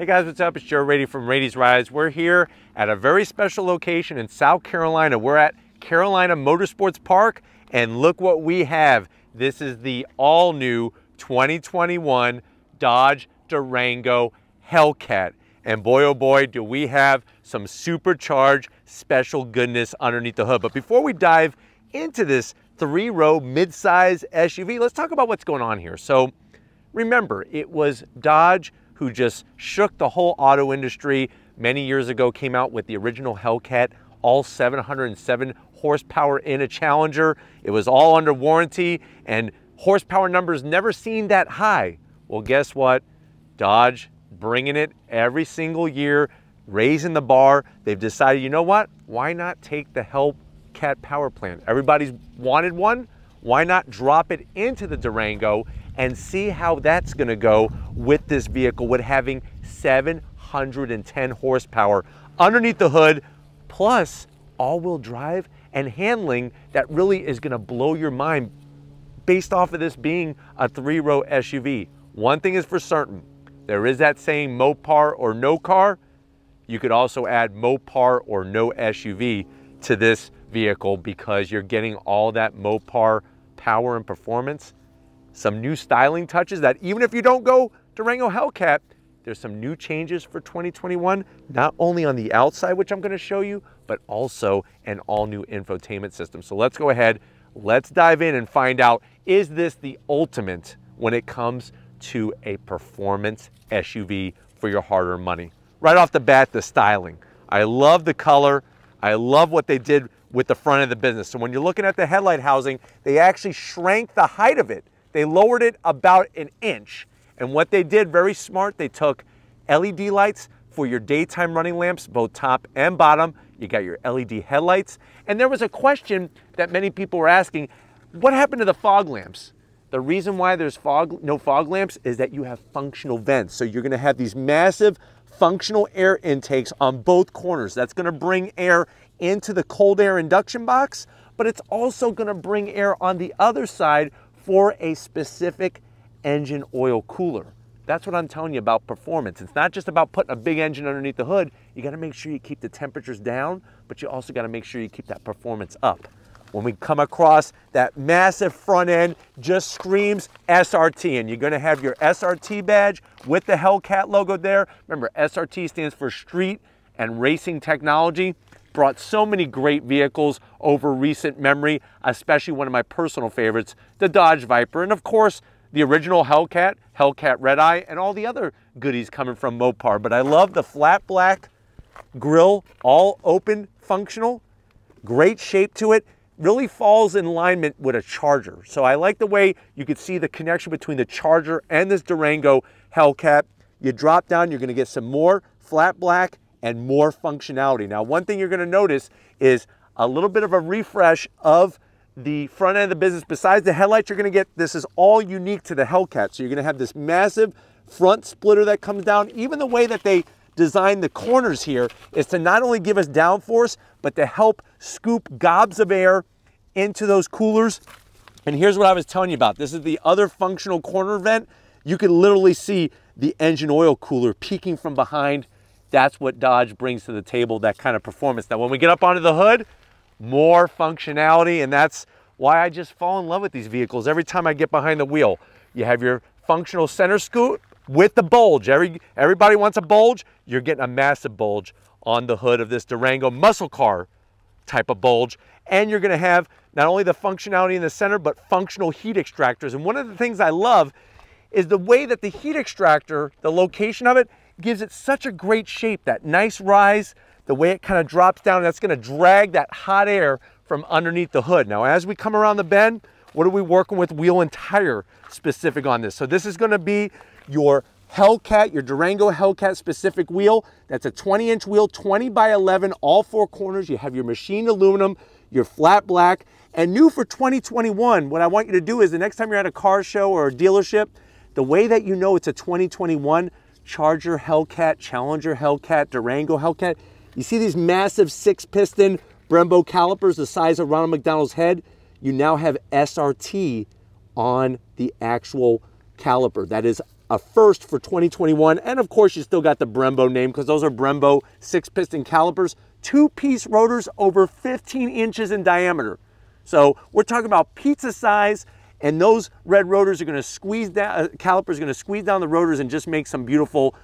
Hey guys, what's up? It's Joe Rady from Raiti's Rides. We're here at a very special location in South Carolina. We're at Carolina Motorsports Park, and look what we have. This is the all-new 2021 Dodge Durango Hellcat. And boy, oh boy, do we have some supercharged special goodness underneath the hood. But before we dive into this three-row midsize SUV, let's talk about what's going on here. So remember, it was Dodge who just shook the whole auto industry many years ago, came out with the original Hellcat, all 707 horsepower in a Challenger. It was all under warranty, and horsepower numbers never seen that high. Well, guess what? Dodge bringing it every single year, raising the bar. They've decided, you know what? Why not take the Hellcat power plant? Everybody's wanted one. Why not drop it into the Durango and see how that's gonna go with this vehicle, with having 710 horsepower underneath the hood, plus all-wheel drive and handling that really is gonna blow your mind based off of this being a three-row SUV. One thing is for certain, there is that saying Mopar or no car. You could also add Mopar or no SUV to this vehicle, because you're getting all that Mopar power and performance. Some new styling touches that even if you don't go Durango Hellcat, there's some new changes for 2021, not only on the outside, which I'm going to show you, but also an all-new infotainment system. So let's go ahead, let's dive in and find out, is this the ultimate when it comes to a performance SUV for your hard-earned money? Right off the bat, the styling. I love the color. I love what they did with the front of the business. So when you're looking at the headlight housing, they actually shrank the height of it. They lowered it about an inch. And what they did, very smart, they took LED lights for your daytime running lamps, both top and bottom. You got your LED headlights. And there was a question that many people were asking, what happened to the fog lamps? The reason why there's no fog lamps is that you have functional vents. So you're gonna have these massive functional air intakes on both corners. That's gonna bring air into the cold air induction box, but it's also gonna bring air on the other side for a specific engine oil cooler. That's what I'm telling you about performance. It's not just about putting a big engine underneath the hood. You gotta make sure you keep the temperatures down, but you also gotta make sure you keep that performance up. When we come across that massive front end, just screams SRT, and you're gonna have your SRT badge with the Hellcat logo there. Remember, SRT stands for Street and Racing Technology. Brought so many great vehicles over recent memory, especially one of my personal favorites, the Dodge Viper, and of course, the original Hellcat, Hellcat Red Eye, and all the other goodies coming from Mopar. But I love the flat black grille, all open, functional, great shape to it, really falls in alignment with a Charger. So I like the way you could see the connection between the Charger and this Durango Hellcat. You drop down, you're gonna get some more flat black and more functionality. Now, one thing you're gonna notice is a little bit of a refresh of the front end of the business. Besides the headlights you're gonna get, this is all unique to the Hellcat. So you're gonna have this massive front splitter that comes down. Even the way that they designed the corners here is to not only give us downforce, but to help scoop gobs of air into those coolers. And here's what I was telling you about. This is the other functional corner vent. You can literally see the engine oil cooler peeking from behind. That's what Dodge brings to the table, that kind of performance. Now, when we get up onto the hood, more functionality, and that's why I just fall in love with these vehicles every time I get behind the wheel. You have your functional center scoop with the bulge. Everybody wants a bulge. You're getting a massive bulge on the hood of this Durango, muscle car type of bulge. And you're gonna have not only the functionality in the center, but functional heat extractors. And one of the things I love is the way that the heat extractor, the location of it, gives it such a great shape, that nice rise, the way it kind of drops down, that's gonna drag that hot air from underneath the hood. Now, as we come around the bend, what are we working with wheel and tire specific on this? So this is gonna be your Hellcat, your Durango Hellcat specific wheel. That's a 20-inch wheel, 20 by 11, all four corners. You have your machined aluminum, your flat black, and new for 2021, what I want you to do is the next time you're at a car show or a dealership, the way that you know it's a 2021, Charger Hellcat, Challenger Hellcat, Durango Hellcat. You see these massive 6-piston Brembo calipers the size of Ronald McDonald's head? You now have SRT on the actual caliper. That is a first for 2021. And of course, you still got the Brembo name because those are Brembo 6-piston calipers, 2-piece rotors over 15 inches in diameter. So we're talking about pizza size, and those red rotors are going to squeeze down, calipers are going to squeeze down the rotors and just make some beautiful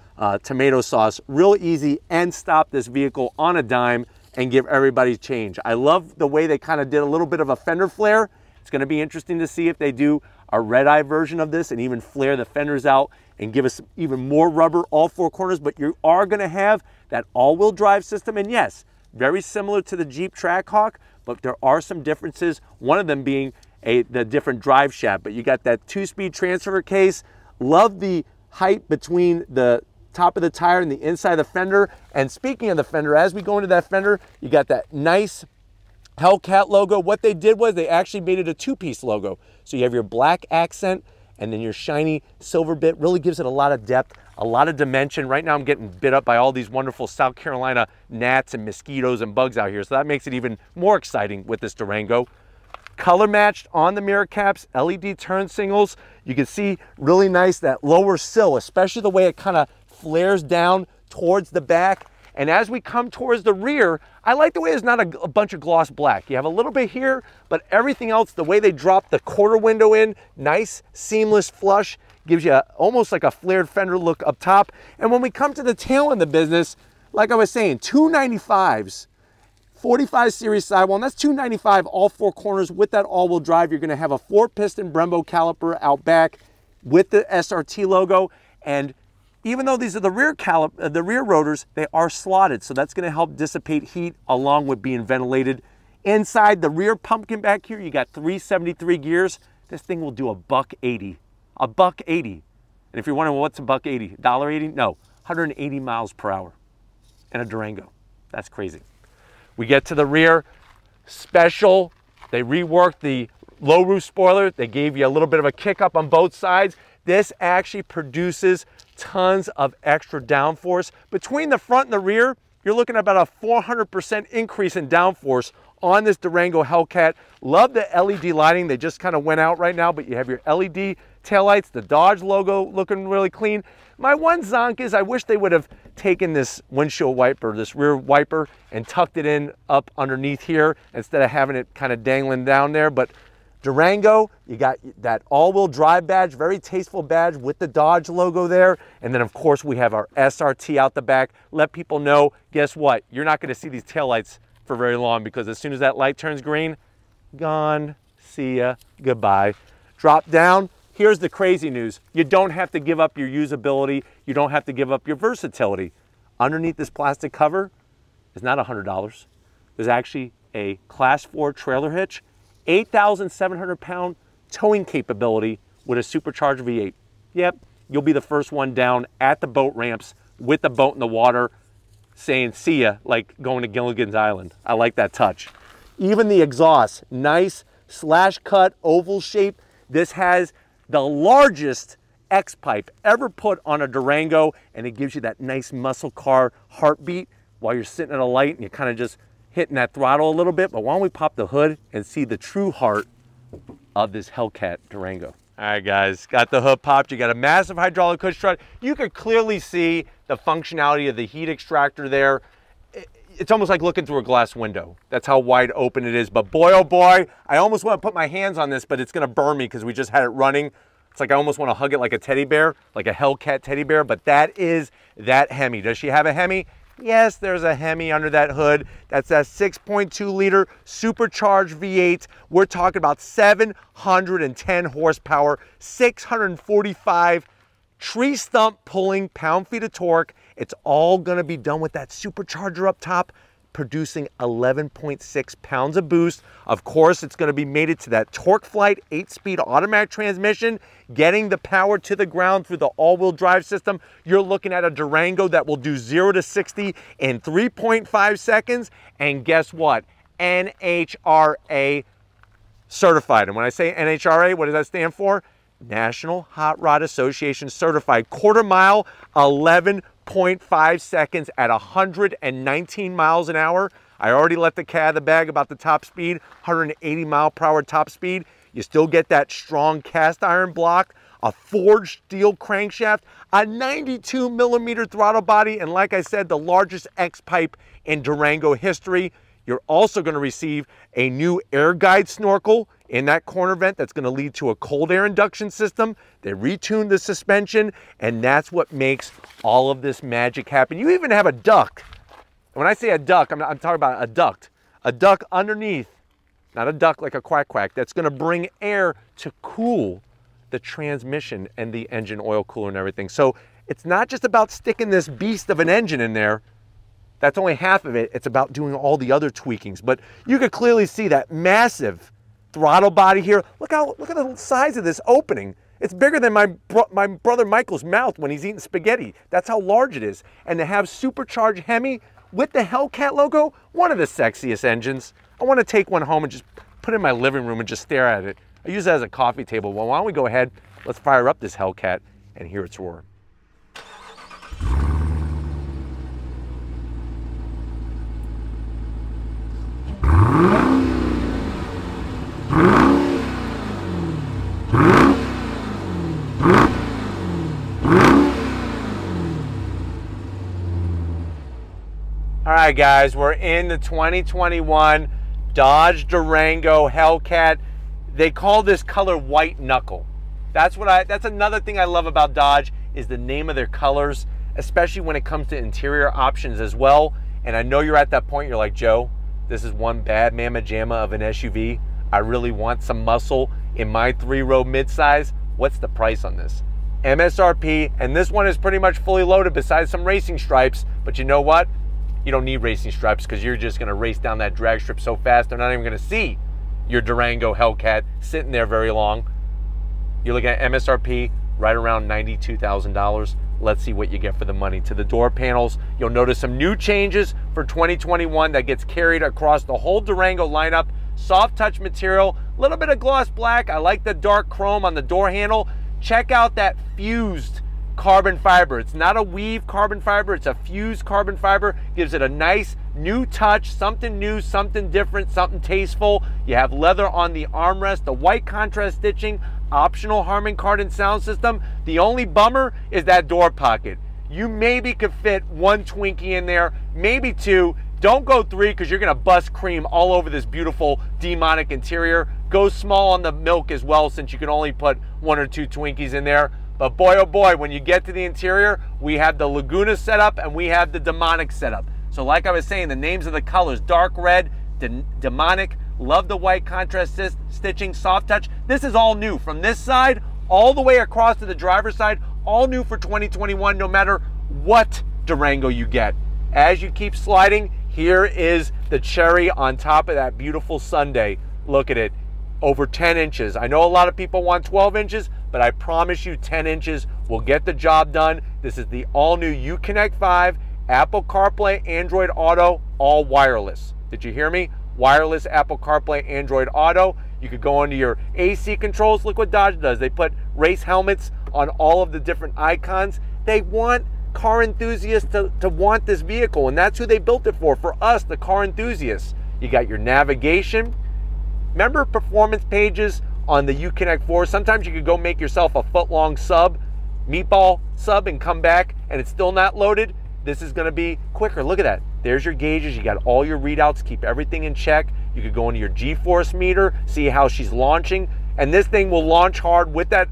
tomato sauce real easy and stop this vehicle on a dime and give everybody change. I love the way they kind of did a little bit of a fender flare. It's going to be interesting to see if they do a red-eye version of this and even flare the fenders out and give us even more rubber all four corners. But you are going to have that all-wheel drive system, and yes, very similar to the Jeep Trackhawk, but there are some differences, one of them being the different drive shaft. But you got that 2-speed transfer case. Love the height between the top of the tire and the inside of the fender. And speaking of the fender, as we go into that fender, you got that nice Hellcat logo. What they did was they actually made it a 2-piece logo. So you have your black accent and then your shiny silver bit. Really gives it a lot of depth, a lot of dimension. Right now I'm getting bit up by all these wonderful South Carolina gnats and mosquitoes and bugs out here. So that makes it even more exciting with this Durango. Color matched on the mirror caps, LED turn signals. You can see really nice that lower sill, especially the way it kind of flares down towards the back. And as we come towards the rear, I like the way there's not a bunch of gloss black. You have a little bit here, but everything else, the way they drop the quarter window in, nice, seamless, flush, gives you almost like a flared fender look up top. And when we come to the tail end of the business, like I was saying, 295s, 45 series sidewall, and that's 295 all four corners with that all-wheel drive. You're gonna have a 4-piston Brembo caliper out back with the SRT logo. And even though these are the rear the rear rotors, they are slotted, so that's going to help dissipate heat along with being ventilated. Inside the rear pumpkin back here, you got 373 gears. This thing will do $1.80. $1.80. And if you're wondering, well, what's $1.80? $1.80? No, 180 miles per hour and a Durango. That's crazy. We get to the rear. Special. They reworked the low roof spoiler. They gave you a little bit of a kick up on both sides. This actually produces tons of extra downforce. Between the front and the rear, you're looking at about a 400% increase in downforce on this Durango Hellcat. Love the LED lighting. They just kind of went out right now, but you have your LED taillights, the Dodge logo looking really clean. My one zonk is I wish they would have taken this windshield wiper, this rear wiper, and tucked it in up underneath here instead of having it kind of dangling down there. But Durango, you got that all-wheel drive badge, very tasteful badge with the Dodge logo there. And then, of course, we have our SRT out the back. Let people know, guess what? You're not going to see these taillights for very long because as soon as that light turns green, gone, see ya, goodbye. Drop down. Here's the crazy news. You don't have to give up your usability. You don't have to give up your versatility. Underneath this plastic cover is not $100. There's actually a Class 4 trailer hitch, 8,700-pound towing capability with a supercharged V8. Yep, you'll be the first one down at the boat ramps with the boat in the water saying, see ya, like going to Gilligan's Island. I like that touch. Even the exhaust, nice slash cut oval shape. This has the largest X-pipe ever put on a Durango, and it gives you that nice muscle car heartbeat while you're sitting at a light and you kind of just hitting that throttle a little bit. But why don't we pop the hood and see the true heart of this Hellcat Durango. All right, guys, got the hood popped. You got a massive hydraulic hood strut. You could clearly see the functionality of the heat extractor there. It's almost like looking through a glass window. That's how wide open it is. But boy, oh boy, I almost want to put my hands on this, but it's going to burn me because we just had it running. It's like I almost want to hug it like a teddy bear, like a Hellcat teddy bear. But that is that Hemi. Does she have a Hemi? Yes, there's a Hemi under that hood. That's that 6.2-liter supercharged V8. We're talking about 710 horsepower, 645 tree stump pulling pound-feet of torque. It's all going to be done with that supercharger up top, producing 11.6 pounds of boost. Of course, it's going to be mated to that Torque Flight 8-speed automatic transmission, getting the power to the ground through the all-wheel drive system. You're looking at a Durango that will do 0 to 60 in 3.5 seconds. And guess what? NHRA certified. And when I say NHRA, what does that stand for? National Hot Rod Association certified. Quarter mile, 11.5 seconds at 119 miles an hour. I already let the cat out of the bag about the top speed, 180 mile per hour top speed. You still get that strong cast iron block, a forged steel crankshaft, a 92 millimeter throttle body, and like I said, the largest X-pipe in Durango history. You're also going to receive a new air guide snorkel in that corner vent that's going to lead to a cold air induction system. They retuned the suspension, and that's what makes all of this magic happen. You even have a duct. When I say a duct, I'm talking about a duct. A duct underneath, not a duct like a quack-quack, that's going to bring air to cool the transmission and the engine oil cooler and everything. So it's not just about sticking this beast of an engine in there. That's only half of it. It's about doing all the other tweakings. But you could clearly see that massive throttle body here. Look at the size of this opening. It's bigger than my brother Michael's mouth when he's eating spaghetti. That's how large it is. And to have supercharged Hemi with the Hellcat logo, one of the sexiest engines. I want to take one home and just put it in my living room and just stare at it. I use that as a coffee table. Well, why don't we go ahead, let's fire up this Hellcat and hear its roar. All right, guys, we're in the 2021 Dodge Durango Hellcat. They call this color white knuckle. That's another thing I love about Dodge is the name of their colors, especially when it comes to interior options as well. And I know you're at that point, you're like, Joe, this is one bad mamma jamma of an SUV. I really want some muscle in my 3-row midsize. What's the price on this? MSRP, and this one is pretty much fully loaded besides some racing stripes, but you know what? You don't need racing stripes because you're just going to race down that drag strip so fast they're not even going to see your Durango Hellcat sitting there very long. You're looking at MSRP right around $92,000. Let's see what you get for the money. To the door panels, you'll notice some new changes for 2021 that gets carried across the whole Durango lineup. Soft touch material, a little bit of gloss black. I like the dark chrome on the door handle. Check out that fused carbon fiber. It's not a weave carbon fiber, it's a fused carbon fiber. Gives it a nice new touch, something new, something different, something tasteful. You have leather on the armrest, the white contrast stitching, optional Harman Kardon sound system. The only bummer is that door pocket. You maybe could fit one Twinkie in there, maybe two. Don't go three because you're gonna bust cream all over this beautiful demonic interior. Go small on the milk as well since you can only put one or two Twinkies in there. But boy, oh boy, when you get to the interior, we have the Laguna setup and we have the demonic setup. So like I was saying, the names of the colors, dark red, demonic, love the white contrast stitching, soft touch. This is all new from this side all the way across to the driver's side, all new for 2021, no matter what Durango you get. As you keep sliding, here is the cherry on top of that beautiful sundae. Look at it, over 10 inches. I know a lot of people want 12 inches, but I promise you 10 inches will get the job done. This is the all-new Uconnect 5, Apple CarPlay, Android Auto, all wireless. Did you hear me? Wireless Apple CarPlay, Android Auto. You could go into your AC controls. Look what Dodge does. They put race helmets on all of the different icons. They want car enthusiasts to want this vehicle, and that's who they built it for us, the car enthusiasts. You got your navigation. Remember performance pages on the Uconnect 4, sometimes you could go make yourself a foot-long sub, meatball sub, and come back and it's still not loaded. This is gonna be quicker. Look at that. There's your gauges, you got all your readouts, keep everything in check. You could go into your G-force meter, see how she's launching, and this thing will launch hard with that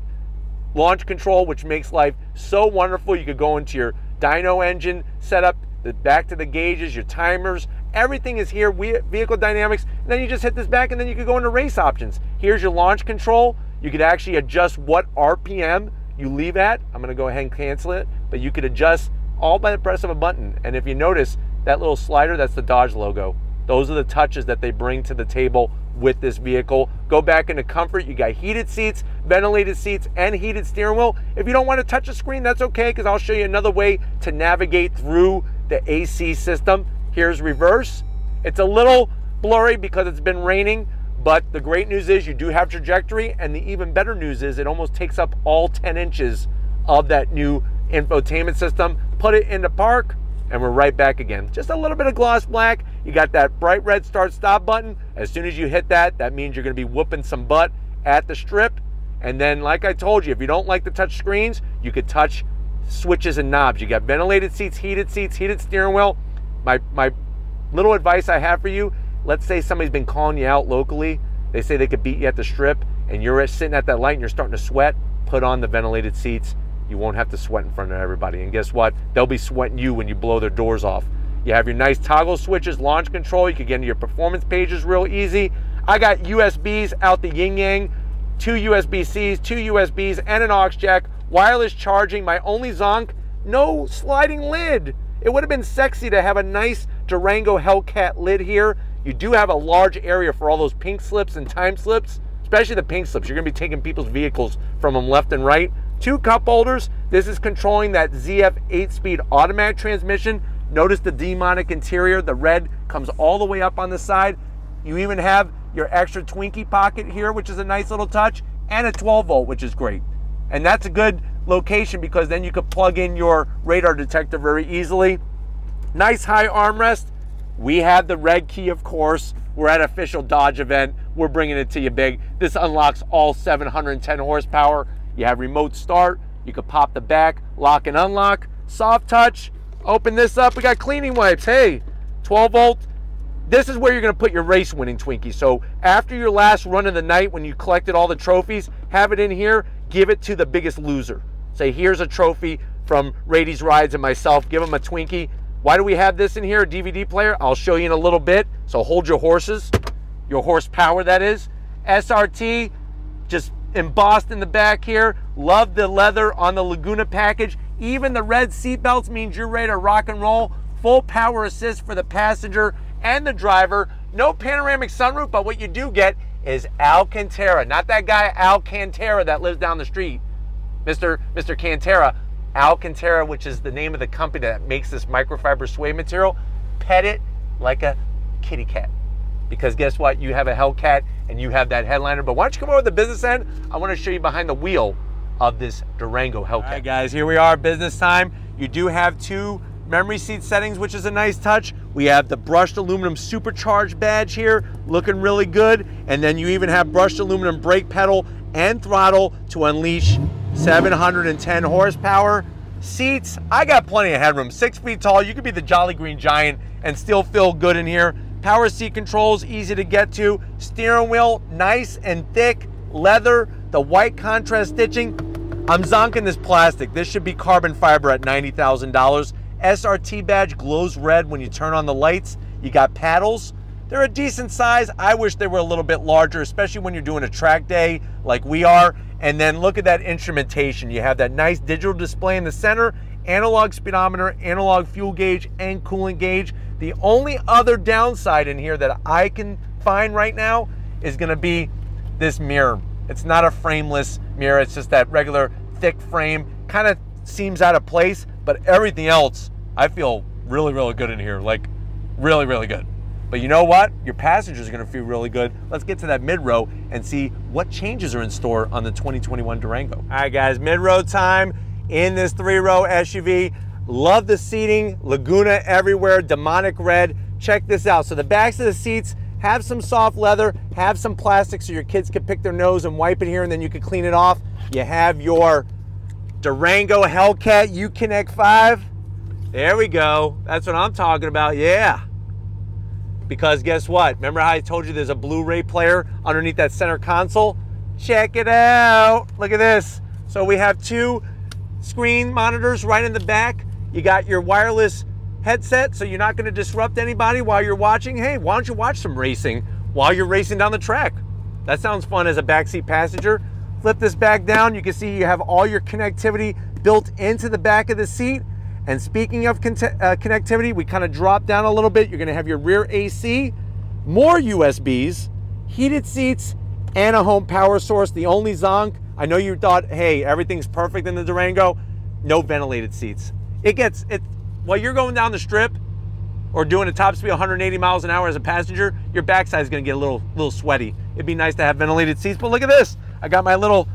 launch control, which makes life so wonderful. You could go into your dyno engine setup, back to the gauges, your timers, everything is here, vehicle dynamics, and then you just hit this back and then you could go into race options. Here's your launch control. You could actually adjust what RPM you leave at. I'm gonna go ahead and cancel it, but you could adjust all by the press of a button. And if you notice, that little slider, that's the Dodge logo. Those are the touches that they bring to the table with this vehicle. Go back into comfort. You got heated seats, ventilated seats, and heated steering wheel. If you don't wanna touch a screen, that's okay, because I'll show you another way to navigate through the AC system. Here's reverse. It's a little blurry because it's been raining, but the great news is you do have trajectory, and the even better news is it almost takes up all 10 inches of that new infotainment system. Put it in the park, and we're right back again. Just a little bit of gloss black. You got that bright red start-stop button. As soon as you hit that, that means you're gonna be whooping some butt at the strip. And then, like I told you, if you don't like the touch screens, you could touch switches and knobs. You got ventilated seats, heated steering wheel. My little advice I have for you, let's say somebody's been calling you out locally. They say they could beat you at the strip and you're sitting at that light and you're starting to sweat, put on the ventilated seats. You won't have to sweat in front of everybody. And guess what? They'll be sweating you when you blow their doors off. You have your nice toggle switches, launch control. You can get into your performance pages real easy. I got USBs out the yin yang, 2 USB-Cs, 2 USBs, and an aux jack, wireless charging. My only zonk, no sliding lid. It would have been sexy to have a nice Durango Hellcat lid here. You do have a large area for all those pink slips and time slips, especially the pink slips. You're gonna be taking people's vehicles from them left and right. 2 cup holders. This is controlling that ZF 8-speed automatic transmission. Notice the demonic interior. The red comes all the way up on the side. You even have your extra Twinkie pocket here, which is a nice little touch, and a 12 volt, which is great. And that's a good location because then you could plug in your radar detector very easily. Nice high armrest. We have the red key, of course. We're at an official Dodge event. We're bringing it to you big. This unlocks all 710 horsepower. You have remote start. You could pop the back, lock and unlock, soft touch. Open this up, we got cleaning wipes. Hey, 12 volt. This is where you're gonna put your race winning Twinkie. So after your last run of the night, when you collected all the trophies, have it in here, give it to the biggest loser. Say, here's a trophy from Raiti's Rides and myself, give them a Twinkie. Why do we have this in here, a DVD player? I'll show you in a little bit. So hold your horses, your horsepower that is. SRT, just embossed in the back here. Love the leather on the Laguna package. Even the red seatbelts means you're ready to rock and roll. Full power assist for the passenger and the driver. No panoramic sunroof, but what you do get is Alcantara. Not that guy Alcantara that lives down the street, Mr. Cantara. Alcantara, which is the name of the company that makes this microfiber suede material. Pet it like a kitty cat. Because guess what? You have a Hellcat and you have that headliner. But why don't you come over to the business end? I want to show you behind the wheel of this Durango Hellcat. All right, guys, here we are, business time. You do have 2 memory seat settings, which is a nice touch. We have the brushed aluminum supercharged badge here, looking really good. And then you even have brushed aluminum brake pedal and throttle to unleash 710 horsepower. Seats, I got plenty of headroom, 6 feet tall. You could be the Jolly Green Giant and still feel good in here. Power seat controls, easy to get to. Steering wheel, nice and thick leather. The white contrast stitching. I'm zonking this plastic. This should be carbon fiber at $90,000. SRT badge glows red when you turn on the lights. You got paddles. They're a decent size. I wish they were a little bit larger, especially when you're doing a track day like we are. And then look at that instrumentation. You have that nice digital display in the center, analog speedometer, analog fuel gauge, and coolant gauge. The only other downside in here that I can find right now is gonna be this mirror. It's not a frameless mirror, it's just that regular thick frame. Kind of seems out of place, but everything else, I feel really, really good in here. Like, really, really good. But you know what? Your passengers are gonna feel really good. Let's get to that mid-row and see what changes are in store on the 2021 Durango. All right, guys, mid-row time in this 3-row SUV. Love the seating, Laguna everywhere, demonic red. Check this out. So the backs of the seats have some soft leather, have some plastic so your kids can pick their nose and wipe it here and then you can clean it off. You have your Durango Hellcat Uconnect 5. There we go. That's what I'm talking about, yeah. Because guess what? Remember how I told you there's a Blu-ray player underneath that center console? Check it out. Look at this. So we have 2 screen monitors right in the back. You got your wireless headset, so you're not gonna disrupt anybody while you're watching. Hey, why don't you watch some racing while you're racing down the track? That sounds fun as a backseat passenger. Flip this back down, you can see you have all your connectivity built into the back of the seat. And speaking of connectivity, we kind of drop down a little bit. You're gonna have your rear AC, more USBs, heated seats, and a home power source. The only zonk, I know you thought, hey, everything's perfect in the Durango, no ventilated seats. While you're going down the strip or doing a top speed 180 miles an hour as a passenger, your backside's gonna get a little sweaty. It'd be nice to have ventilated seats, but look at this. I got my little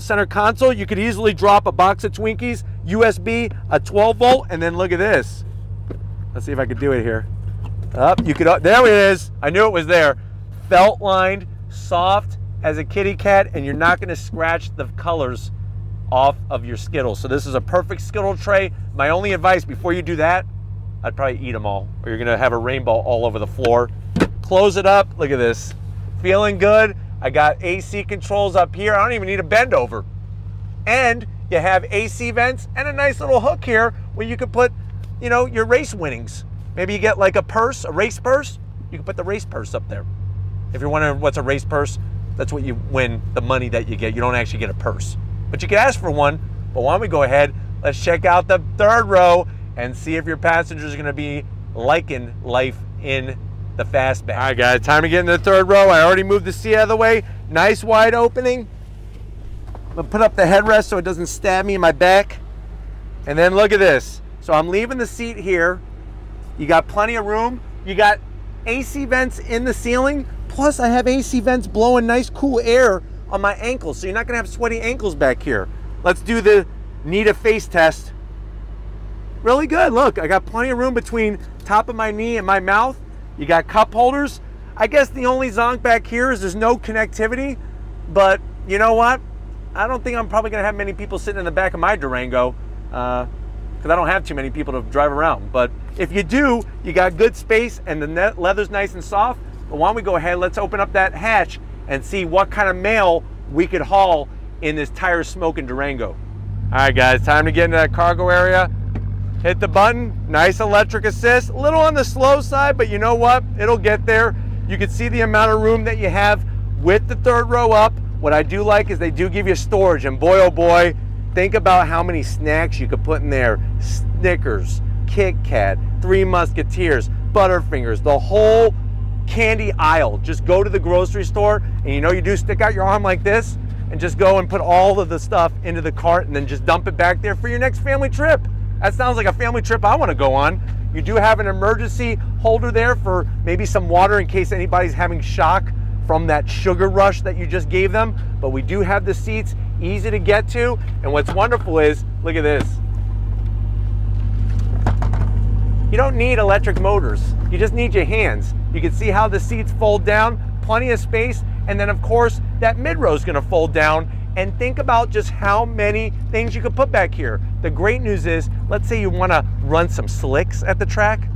center console. You could easily drop a box of Twinkies, USB, a 12 volt, and then look at this. Let's see if I could do it here. Up, there it is. I knew it was there. Felt lined, soft as a kitty cat, and you're not gonna scratch the colors off of your Skittles. So this is a perfect Skittle tray. My only advice before you do that, I'd probably eat them all, or you're gonna have a rainbow all over the floor. Close it up, look at this. Feeling good. I got AC controls up here. I don't even need a bend over. And you have AC vents and a nice little hook here where you can put, you know, your race winnings. Maybe you get like a purse, a race purse. You can put the race purse up there. If you're wondering what's a race purse, that's what you win, the money that you get. You don't actually get a purse, but you can ask for one. But why don't we go ahead, let's check out the third row and see if your passengers are gonna be liking life in the fastback. All right guys, time to get in the third row. I already moved the seat out of the way. Nice wide opening. I'm gonna put up the headrest so it doesn't stab me in my back. And then look at this. So I'm leaving the seat here. You got plenty of room. You got AC vents in the ceiling. Plus I have AC vents blowing nice cool air on my ankles. So you're not gonna have sweaty ankles back here. Let's do the knee to face test. Really good, look, I got plenty of room between top of my knee and my mouth. You got cup holders. I guess the only zonk back here is there's no connectivity, but you know what? I don't think I'm probably gonna have many people sitting in the back of my Durango because I don't have too many people to drive around. But if you do, you got good space and the leather's nice and soft. But why don't we go ahead, let's open up that hatch and see what kind of mail we could haul in this tire smoking Durango. All right guys, time to get into that cargo area. Hit the button, nice electric assist. A little on the slow side, but you know what? It'll get there. You can see the amount of room that you have with the third row up. What I do like is they do give you storage, and boy, oh boy, think about how many snacks you could put in there. Snickers, Kit Kat, Three Musketeers, Butterfingers, the whole candy aisle. Just go to the grocery store, and you know you do stick out your arm like this, and just go and put all of the stuff into the cart, and then just dump it back there for your next family trip. That sounds like a family trip I want to go on. You do have an emergency holder there for maybe some water in case anybody's having shock from that sugar rush that you just gave them. But we do have the seats, easy to get to. And what's wonderful is, look at this. You don't need electric motors. You just need your hands. You can see how the seats fold down, plenty of space. And then of course, that mid-row is going to fold down. And think about just how many things you could put back here. The great news is, let's say you want to run some slicks at the track,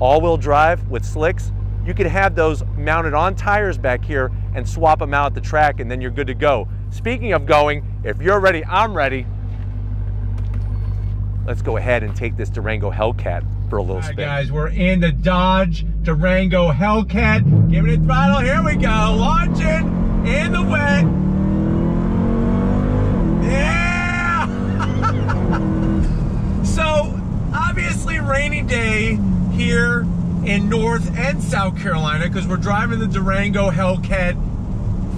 all-wheel drive with slicks, you could have those mounted on tires back here and swap them out at the track, and then you're good to go. Speaking of going, if you're ready, I'm ready. Let's go ahead and take this Durango Hellcat for a little spin. All right, guys, we're in the Dodge Durango Hellcat. Give it a throttle, here we go. Launch it in the wet. Yeah! So, obviously rainy day here in North and South Carolina because we're driving the Durango Hellcat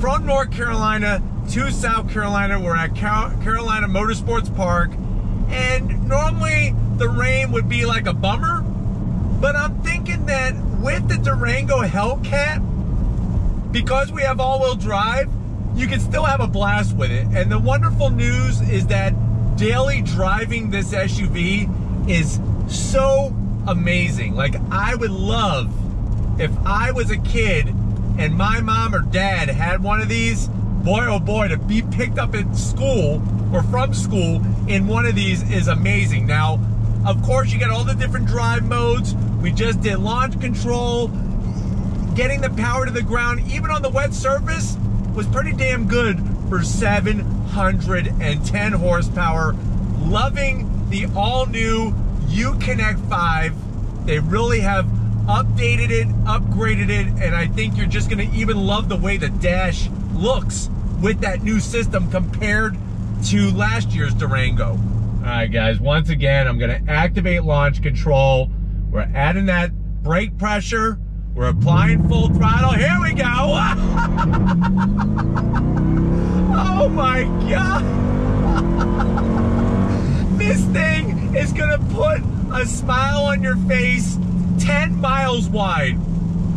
from North Carolina to South Carolina. We're at Carolina Motorsports Park, and normally the rain would be like a bummer, but I'm thinking that with the Durango Hellcat, because we have all-wheel drive, you can still have a blast with it. And the wonderful news is that daily driving this SUV is so amazing. Like, I would love, if I was a kid and my mom or dad had one of these, boy oh boy, to be picked up at school or from school in one of these is amazing. Now, of course, you got all the different drive modes. We just did launch control, getting the power to the ground, even on the wet surface, was pretty damn good for 710 horsepower. Loving the all-new Uconnect 5. They really have updated it, upgraded it, and I think you're just gonna even love the way the dash looks with that new system compared to last year's Durango. All right, guys, once again, I'm gonna activate launch control. We're adding that brake pressure. We're applying full throttle. Here we go. Oh my God. This thing is gonna put a smile on your face 10 miles wide.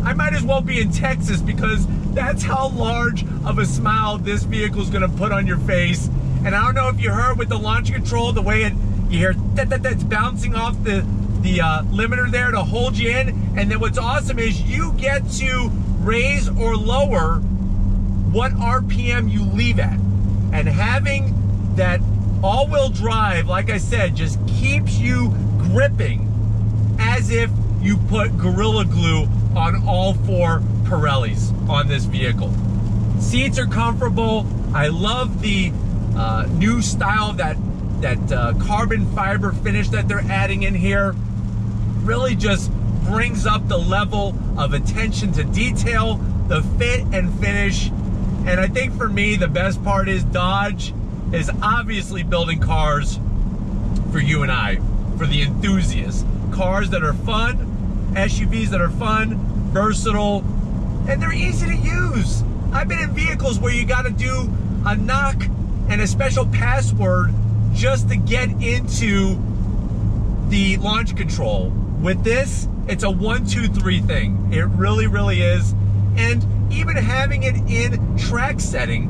I might as well be in Texas because that's how large of a smile this vehicle is gonna put on your face. And I don't know if you heard with the launch control, the way you hear that's bouncing off the limiter there to hold you in. And then what's awesome is you get to raise or lower what RPM you leave at. And having that all-wheel drive, like I said, just keeps you gripping as if you put Gorilla Glue on all four Pirellis on this vehicle. Seats are comfortable. I love the new style of that carbon fiber finish that they're adding in here. Really just brings up the level of attention to detail, the fit and finish. And I think for me, the best part is Dodge is obviously building cars for you and I, for the enthusiasts. Cars that are fun, SUVs that are fun, versatile, and they're easy to use. I've been in vehicles where you gotta do a knock and a special password just to get into the launch control. With this, it's a 1-2-3 thing. It really, really is. And even having it in track setting,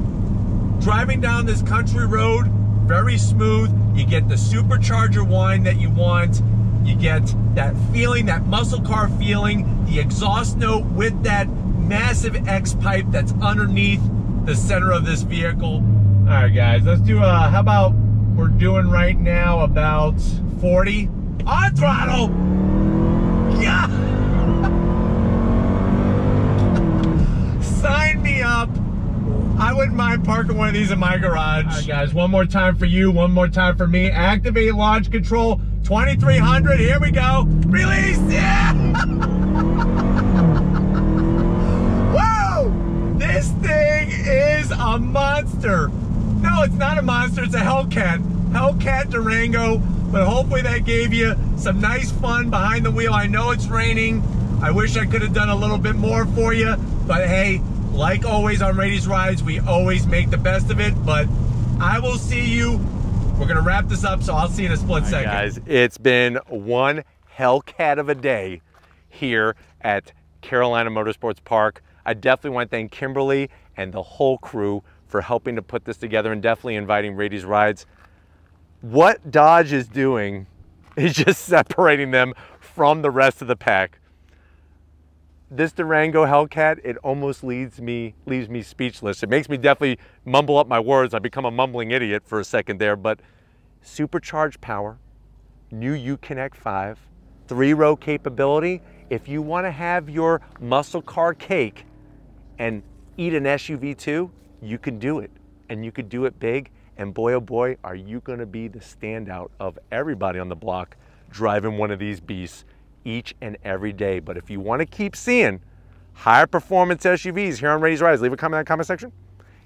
driving down this country road, very smooth. You get the supercharger whine that you want. You get that feeling, that muscle car feeling, the exhaust note with that massive X-pipe that's underneath the center of this vehicle. All right, guys, let's do, how about we're doing right now about 40. On throttle! Yeah! Sign me up. I wouldn't mind parking one of these in my garage. All right, guys, one more time for you, one more time for me. Activate launch control, 2300, here we go. Release, yeah! Whoa! This thing is a monster. No, it's not a monster, it's a Hellcat. Hellcat Durango. But hopefully that gave you some nice fun behind the wheel. I know it's raining. I wish I could have done a little bit more for you. But hey, like always on Raiti's Rides, we always make the best of it. But I will see you. We're going to wrap this up, so I'll see you in a split second. Guys, it's been one Hellcat of a day here at Carolina Motorsports Park. I definitely want to thank Kimberly and the whole crew for helping to put this together and definitely inviting Raiti's Rides. What Dodge is doing is just separating them from the rest of the pack. This Durango Hellcat, it almost leaves me speechless. It makes me definitely mumble up my words. I become a mumbling idiot for a second there, but supercharged power, new Uconnect 5, 3-row capability. If you want to have your muscle car cake and eat an SUV too, you can do it, and you could do it big. And boy, oh boy, are you gonna be the standout of everybody on the block driving one of these beasts each and every day. But if you wanna keep seeing higher performance SUVs here on Raiti's Rides, leave a comment in the comment section.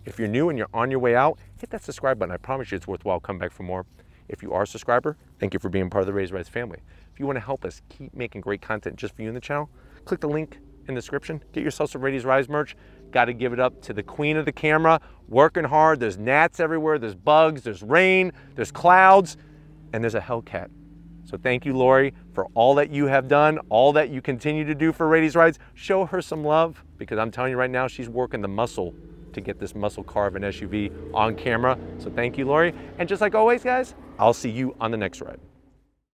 If you're new and you're on your way out, hit that subscribe button. I promise you it's worthwhile. Come back for more. If you are a subscriber, thank you for being part of the Raiti's Rides family. If you wanna help us keep making great content just for you in the channel, click the link in the description, get yourself some Raiti's Rides merch. Got to give it up to the queen of the camera, working hard. There's gnats everywhere, there's bugs, there's rain, there's clouds, and there's a Hellcat. So thank you, Lori, for all that you have done, all that you continue to do for Raiti's Rides. Show her some love, because I'm telling you right now, she's working the muscle to get this muscle car of an SUV on camera. So thank you, Lori. And just like always, guys, I'll see you on the next ride.